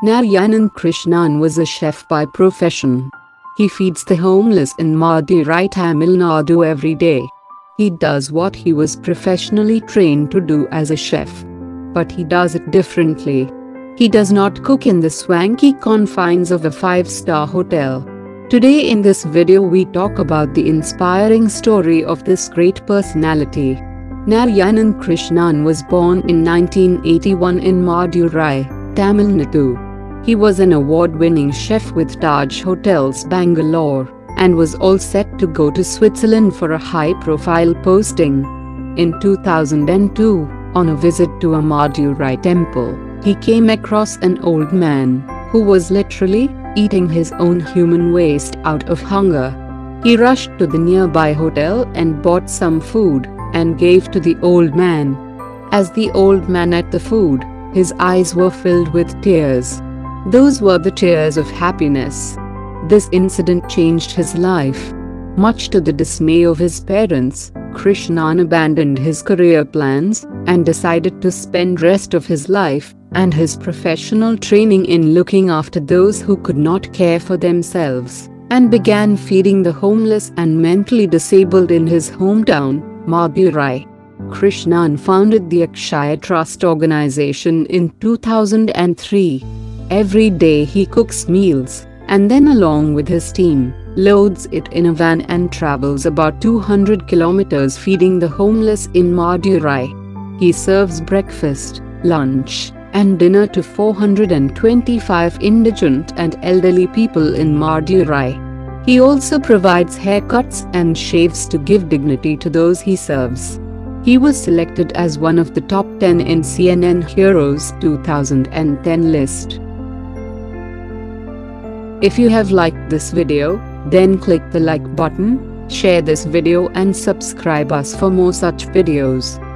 Narayanan Krishnan was a chef by profession. He feeds the homeless in Madurai, Tamil Nadu every day. He does what he was professionally trained to do as a chef. But he does it differently. He does not cook in the swanky confines of a five-star hotel. Today in this video we talk about the inspiring story of this great personality. Narayanan Krishnan was born in 1981 in Madurai, Tamil Nadu. He was an award-winning chef with Taj Hotels, Bangalore, and was all set to go to Switzerland for a high-profile posting. In 2002, on a visit to a Madurai temple, he came across an old man, who was literally eating his own human waste out of hunger. He rushed to the nearby hotel and bought some food, and gave to the old man. As the old man ate the food, his eyes were filled with tears. Those were the tears of happiness. This incident changed his life. Much to the dismay of his parents, Krishnan abandoned his career plans and decided to spend rest of his life and his professional training in looking after those who could not care for themselves, and began feeding the homeless and mentally disabled in his hometown, Madurai. Krishnan founded the Akshaya Trust organization in 2003. Every day he cooks meals, and then along with his team, loads it in a van and travels about 200 kilometers feeding the homeless in Madurai. He serves breakfast, lunch, and dinner to 425 indigent and elderly people in Madurai. He also provides haircuts and shaves to give dignity to those he serves. He was selected as one of the top 10 in CNN Heroes 2010 list. If you have liked this video, then click the like button, share this video and subscribe us for more such videos.